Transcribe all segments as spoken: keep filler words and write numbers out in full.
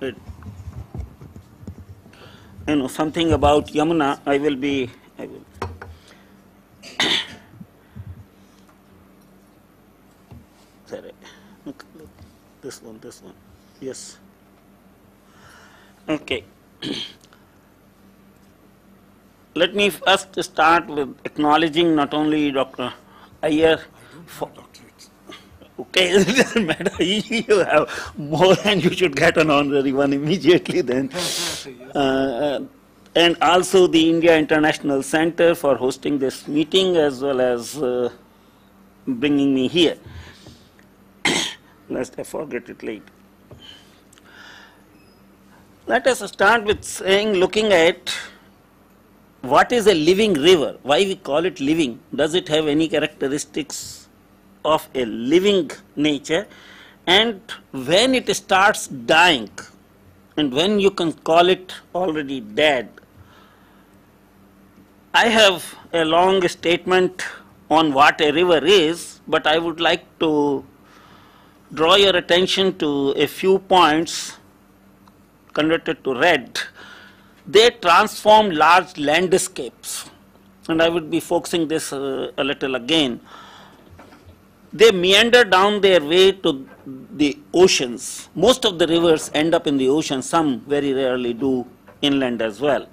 you know something about Yamuna, I will be. I will sorry, this one, this one. Yes. Okay. Let me first start with acknowledging not only Doctor Iyer. Okay, it doesn't matter. You have more and you should get an honorary one immediately then. Uh, and also the India International Centre for hosting this meeting as well as uh, bringing me here. Lest I forget it later. Let us start with saying, looking at what is a living river? Why we call it living? Does it have any characteristics of a living nature, and when it starts dying and when you can call it already dead? I have a long statement on what a river is, but I would like to draw your attention to a few points converted to red. They transform large landscapes, and I would be focusing this uh, a little again. They meander down their way to the oceans. Most of the rivers end up in the ocean, some very rarely do inland as well.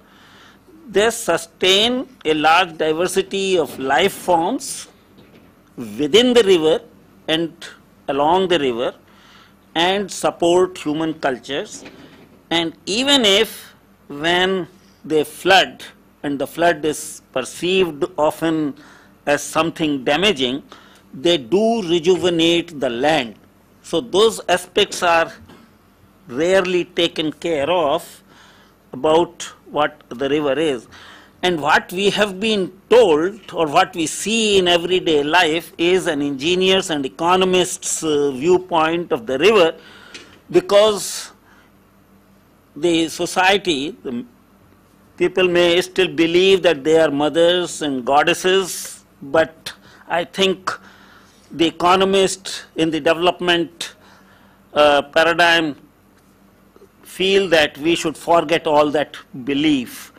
They sustain a large diversity of life forms within the river and along the river, and support human cultures. And even if when they flood, and the flood is perceived often as something damaging, they do rejuvenate the land. So those aspects are rarely taken care of about what the river is. And what we have been told, or what we see in everyday life, is an engineer's and economist's uh, viewpoint of the river, because the society, the people may still believe that they are mothers and goddesses, but I think the economists in the development uh, paradigm feel that we should forget all that belief.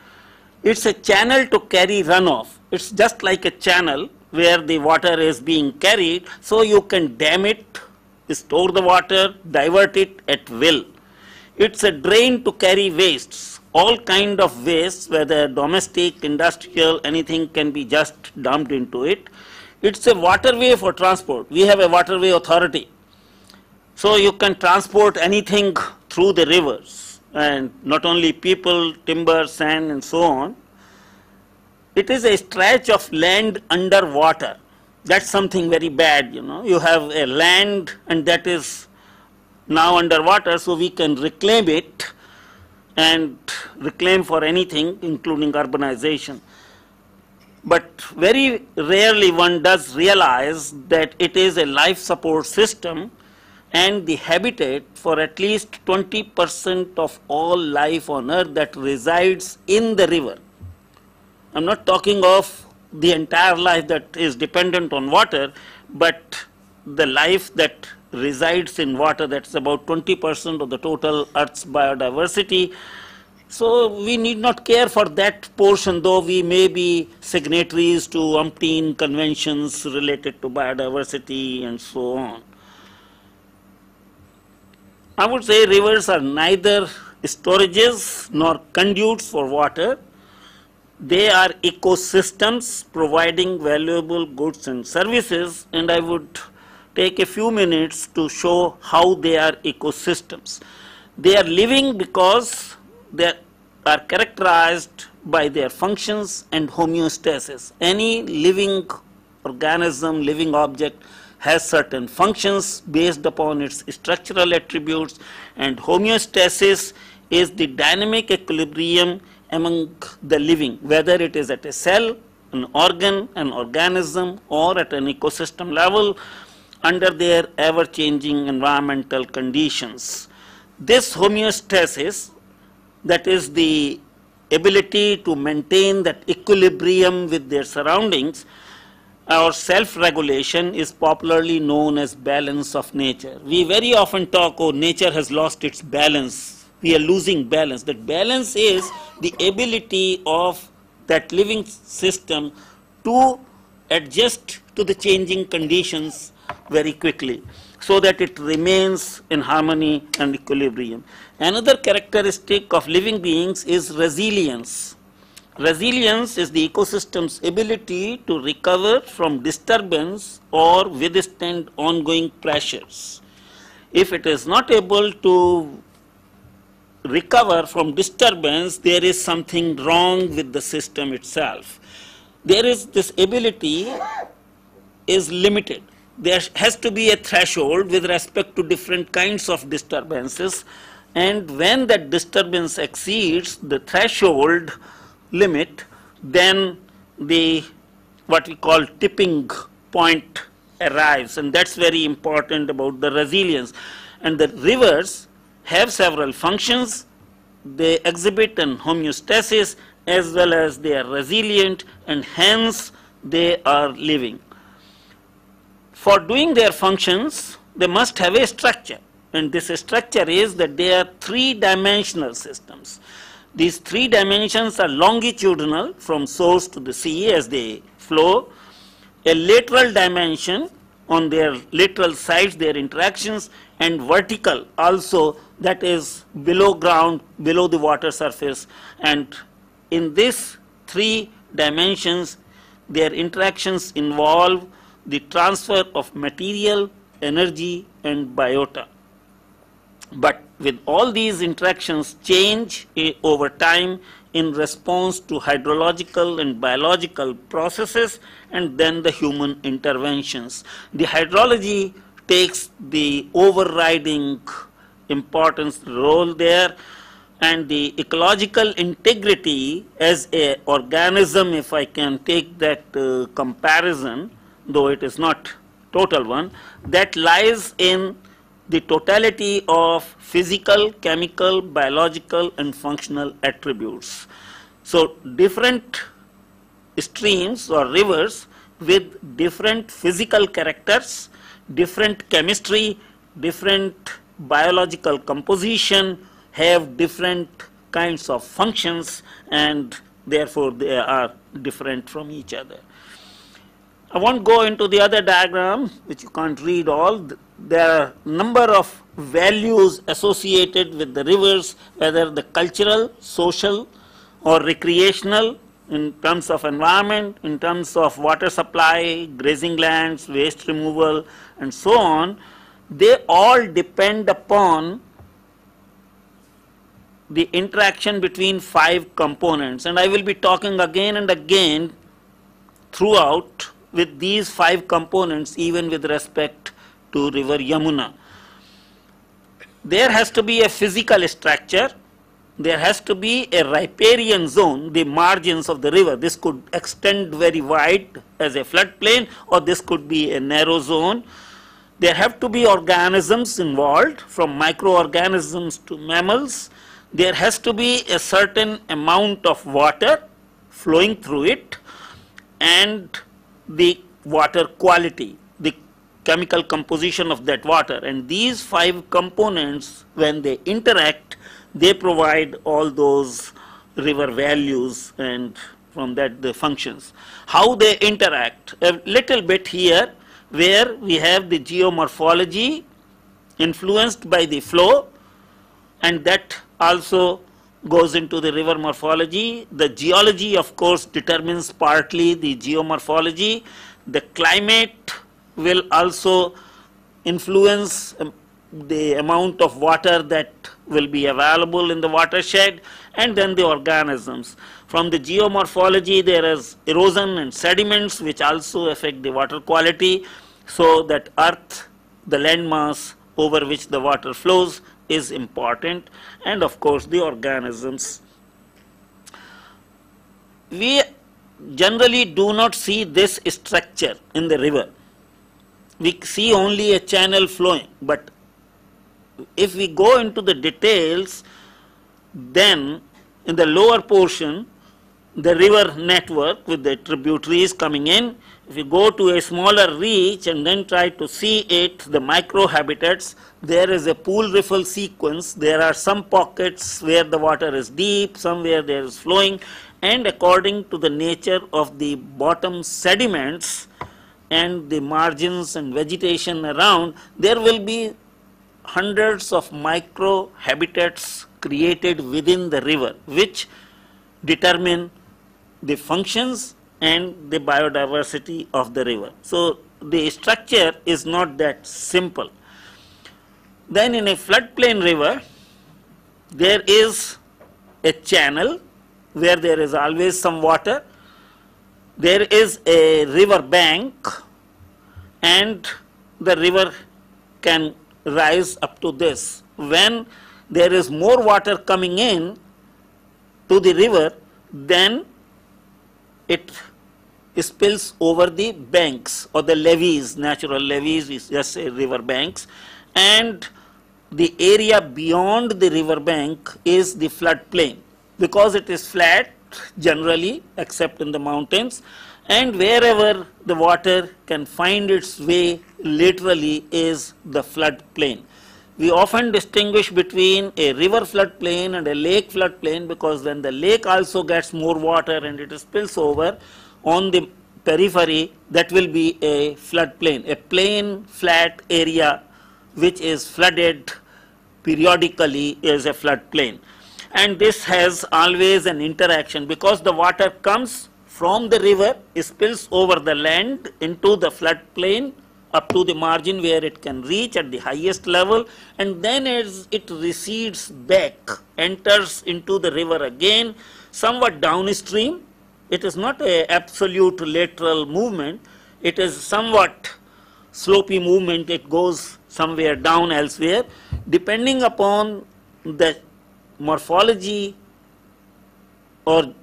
It's a channel to carry runoff. It's just like a channel where the water is being carried, so you can dam it, store the water, divert it at will. It's a drain to carry wastes, all kind of wastes, whether domestic, industrial, anything can be just dumped into it. It's a waterway for transport. We have a waterway authority. So you can transport anything through the rivers, and not only people, timber, sand, and so on. It is a stretch of land underwater. That's something very bad, you know. You have a land and that is now underwater, so we can reclaim it and reclaim for anything, including urbanization. But very rarely one does realize that it is a life support system and the habitat for at least twenty percent of all life on earth that resides in the river. I'm not talking of the entire life that is dependent on water, but the life that resides in water, that's about twenty percent of the total Earth's biodiversity. So we need not care for that portion, though we may be signatories to umpteen conventions related to biodiversity and so on. I would say rivers are neither storages nor conduits for water. They are ecosystems providing valuable goods and services, and I would take a few minutes to show how they are ecosystems. They are living because they are characterized by their functions and homeostasis. Any living organism, living object has certain functions based upon its structural attributes, and homeostasis is the dynamic equilibrium among the living, whether it is at a cell, an organ, an organism, or at an ecosystem level under their ever-changing environmental conditions. This homeostasis, that is the ability to maintain that equilibrium with their surroundings, our self-regulation, is popularly known as balance of nature. We very often talk, oh, nature has lost its balance. we are losing balance. That balance is the ability of that living system to adjust to the changing conditions very quickly, so that it remains in harmony and equilibrium. Another characteristic of living beings is resilience. Resilience is the ecosystem's ability to recover from disturbance or withstand ongoing pressures. If it is not able to recover from disturbance, there is something wrong with the system itself. There is this ability is limited. There has to be a threshold with respect to different kinds of disturbances, and when that disturbance exceeds the threshold limit, then the what we call tipping point arrives, and that's very important about the resilience. And the rivers have several functions. They exhibit an homeostasis as well as they are resilient, and hence they are living. For doing their functions, they must have a structure, and this structure is that they are three-dimensional systems. These three dimensions are longitudinal from source to the sea as they flow, a lateral dimension on their lateral sides, their interactions, and vertical also, that is below ground, below the water surface. And in these three dimensions, their interactions involve the transfer of material, energy, and biota. But with all these interactions change over time in response to hydrological and biological processes, and then the human interventions. The hydrology takes the overriding importance role there, and the ecological integrity as an organism, if I can take that uh, comparison, though it is not total one, that lies in the totality of physical, chemical, biological, and functional attributes. So different streams or rivers with different physical characters, different chemistry, different biological composition have different kinds of functions, and therefore they are different from each other. I won't go into the other diagram, which you can't read all. There are number of values associated with the rivers, whether the cultural, social, or recreational, in terms of environment, in terms of water supply, grazing lands, waste removal, and so on. They all depend upon the interaction between five components, and I will be talking again and again throughout with these five components, even with respect to river Yamuna. There has to be a physical structure, there has to be a riparian zone, the margins of the river. This could extend very wide as a floodplain, or this could be a narrow zone. There have to be organisms involved, from microorganisms to mammals. There has to be a certain amount of water flowing through it, and the water quality, the chemical composition of that water. And these five components, when they interact, they provide all those river values, and from that the functions. How they interact, a little bit here, where we have the geomorphology influenced by the flow, and that also goes into the river morphology. The geology, of course, determines partly the geomorphology. The climate will also influence um, the amount of water that will be available in the watershed, and then the organisms. From the geomorphology, there is erosion and sediments, which also affect the water quality, so that earth, the landmass over which the water flows, is important, and of course the organisms. We generally do not see this structure in the river. We see only a channel flowing, but if we go into the details, then in the lower portion the river network with the tributaries coming in. If you go to a smaller reach and then try to see it, the microhabitats, there is a pool riffle sequence. There are some pockets where the water is deep, somewhere there is flowing, and according to the nature of the bottom sediments and the margins and vegetation around, there will be hundreds of microhabitats created within the river, which determine the functions and the biodiversity of the river. So the structure is not that simple. Then in a floodplain river, there is a channel where there is always some water. There is a river bank, and the river can rise up to this. When there is more water coming in to the river, then it spills over the banks or the levees, natural levees, we just say river banks, and the area beyond the river bank is the floodplain, because it is flat generally except in the mountains, and wherever the water can find its way literally is the floodplain. We often distinguish between a river floodplain and a lake floodplain, because when the lake also gets more water and it spills over on the periphery, that will be a floodplain, a plain flat area which is flooded periodically is a floodplain. And this has always an interaction, because the water comes from the river, spills over the land into the floodplain up to the margin where it can reach at the highest level, and then as it recedes back, enters into the river again, somewhat downstream. It is not an absolute lateral movement, it is somewhat slopey movement, it goes somewhere down elsewhere, depending upon the morphology or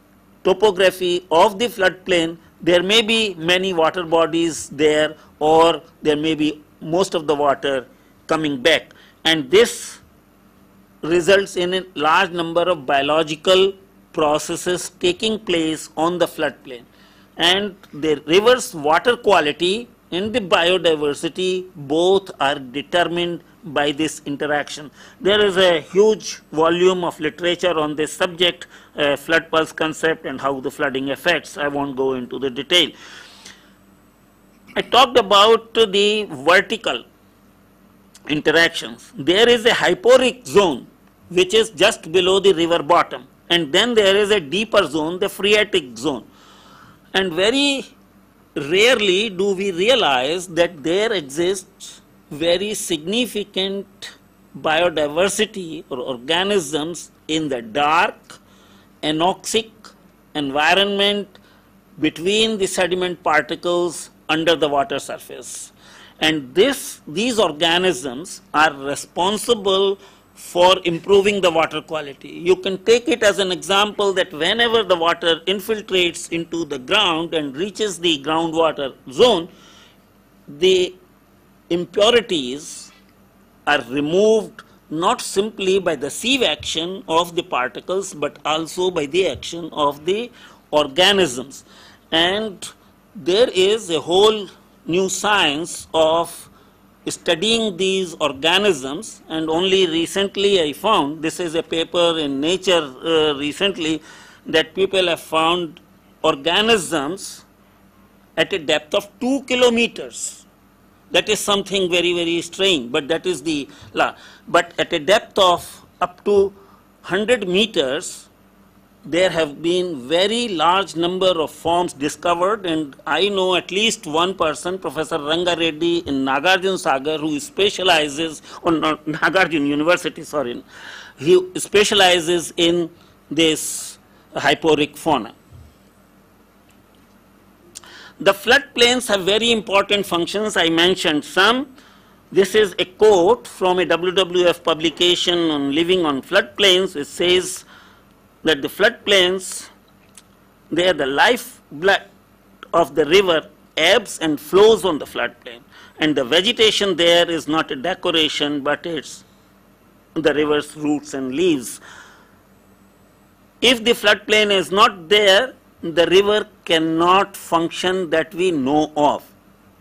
topography of the floodplain. There may be many water bodies there, or there may be most of the water coming back, and this results in a large number of biological processes taking place on the floodplain, and the river's water quality and the biodiversity both are determined by this interaction. There is a huge volume of literature on this subject, uh, flood pulse concept and how the flooding affects. I won't go into the detail. I talked about the vertical interactions. There is a hyporic zone which is just below the river bottom, and then there is a deeper zone, the phreatic zone, and very rarely do we realize that there exists very significant biodiversity or organisms in the dark, anoxic environment between the sediment particles under the water surface. And this, these organisms are responsible for improving the water quality. You can take it as an example that whenever the water infiltrates into the ground and reaches the groundwater zone, the impurities are removed not simply by the sieve action of the particles but also by the action of the organisms. And there is a whole new science of studying these organisms, and only recently I found, this is a paper in Nature uh, recently, that people have found organisms at a depth of two kilometers. That is something very, very strange, but that is the law. But at a depth of up to one hundred meters, there have been very large number of forms discovered, and I know at least one person, Professor Ranga Reddy in Nagarjun Sagar, who specializes on Nagarjun University, sorry, he specializes in this hyporic fauna. The floodplains have very important functions. I mentioned some. This is a quote from a W W F publication on living on floodplains. It says that the floodplains, they are the lifeblood of the river, ebbs and flows on the floodplain, and the vegetation there is not a decoration, but it's the river's roots and leaves. If the floodplain is not there, the river cannot function that we know of,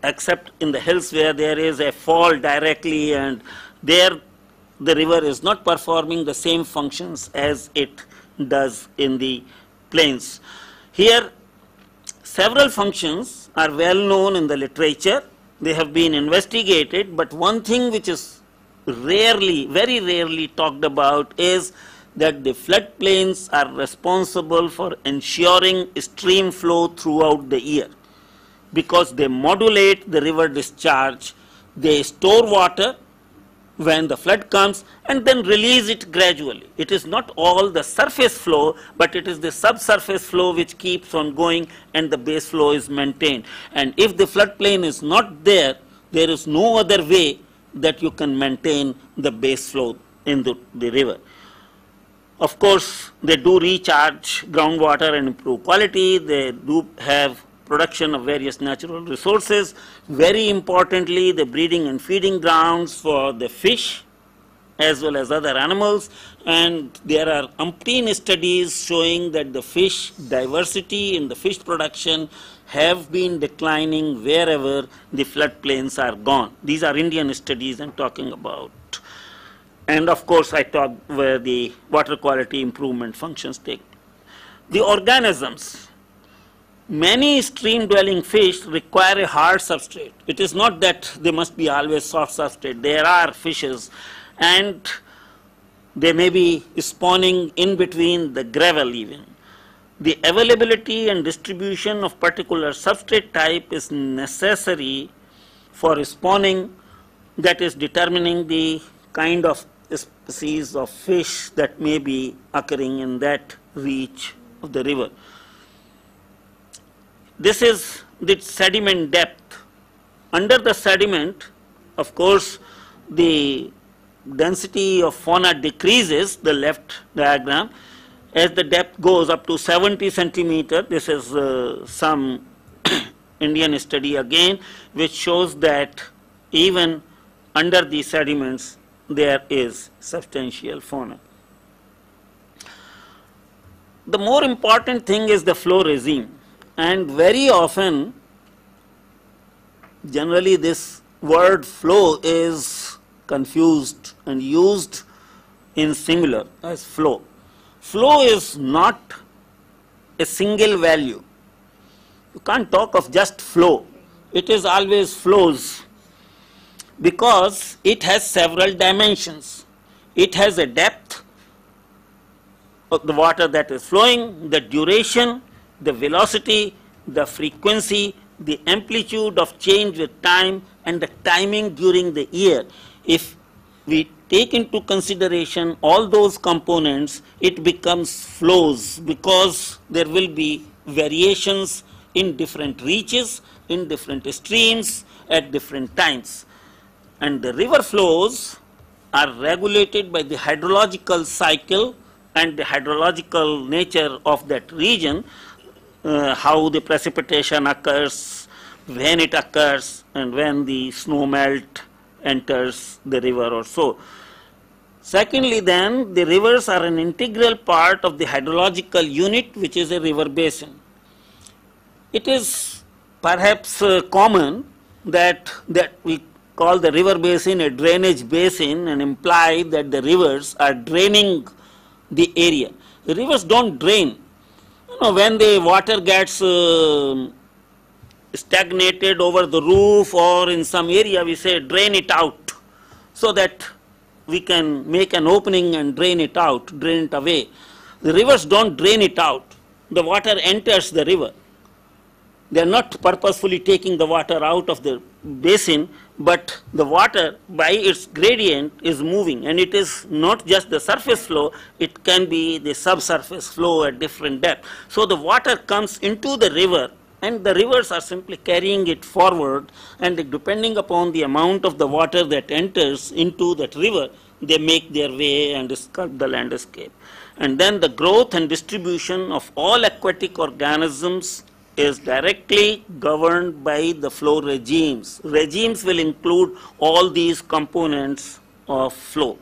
except in the hills where there is a fall directly, and there the river is not performing the same functions as it does in the plains. Here, several functions are well known in the literature. They have been investigated, but one thing which is rarely, very rarely talked about is that the floodplains are responsible for ensuring stream flow throughout the year, because they modulate the river discharge. They store water when the flood comes and then release it gradually. It is not all the surface flow, but it is the subsurface flow which keeps on going, and the base flow is maintained. And if the floodplain is not there, there is no other way that you can maintain the base flow in the, the river. Of course, they do recharge groundwater and improve quality. They do have production of various natural resources. Very importantly, the breeding and feeding grounds for the fish as well as other animals, and there are umpteen studies showing that the fish diversity in the fish production have been declining wherever the floodplains are gone. These are Indian studies I'm talking about. And of course, I talked where the water quality improvement functions take. The organisms. Many stream-dwelling fish require a hard substrate. It is not that they must be always soft substrate. There are fishes, and they may be spawning in between the gravel even. The availability and distribution of particular substrate type is necessary for spawning, that is determining the kind of species of fish that may be occurring in that reach of the river. This is the sediment depth. Under the sediment, of course, the density of fauna decreases, the left diagram. As the depth goes up to seventy centimeter, this is uh, some Indian study again, which shows that even under the sediments, there is substantial fauna. The more important thing is the flow regime. And very often, generally this word flow is confused and used in singular as flow. Flow is not a single value. You can't talk of just flow. It is always flows, because it has several dimensions. It has a depth of the water that is flowing, the duration, the velocity, the frequency, the amplitude of change with time, and the timing during the year. If we take into consideration all those components, it becomes flows, because there will be variations in different reaches, in different streams, at different times. And the river flows are regulated by the hydrological cycle and the hydrological nature of that region. Uh, how the precipitation occurs, when it occurs, and when the snow melt enters the river or so. Secondly then, the rivers are an integral part of the hydrological unit, which is a river basin. It is perhaps uh, common that, that we call the river basin a drainage basin and imply that the rivers are draining the area. The rivers don't drain. No, when the water gets uh, stagnated over the roof or in some area, we say drain it out, so that we can make an opening and drain it out, drain it away. The rivers don't drain it out. The water enters the river. They are not purposefully taking the water out of the basin, but the water by its gradient is moving, and it is not just the surface flow, it can be the subsurface flow at different depth. So the water comes into the river, and the rivers are simply carrying it forward, and depending upon the amount of the water that enters into that river, they make their way and sculpt the landscape. And then the growth and distribution of all aquatic organisms is directly governed by the flow regimes. Regimes will include all these components of flow.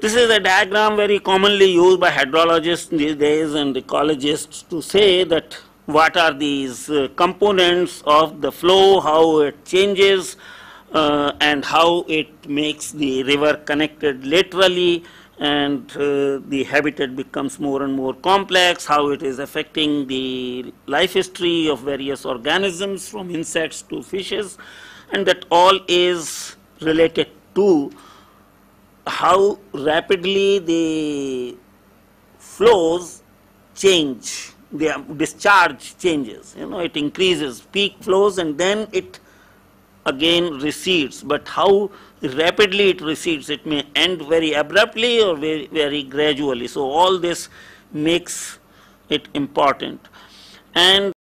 This is a diagram very commonly used by hydrologists these days and ecologists to say that what are these uh, components of the flow, how it changes uh, and how it makes the river connected laterally and uh, the habitat becomes more and more complex, how it is affecting the life history of various organisms from insects to fishes, and that all is related to how rapidly the flows change, the discharge changes. You know, it increases peak flows and then it again recedes. But how rapidly it recedes, it may end very abruptly or very, very gradually. So all this makes it important. And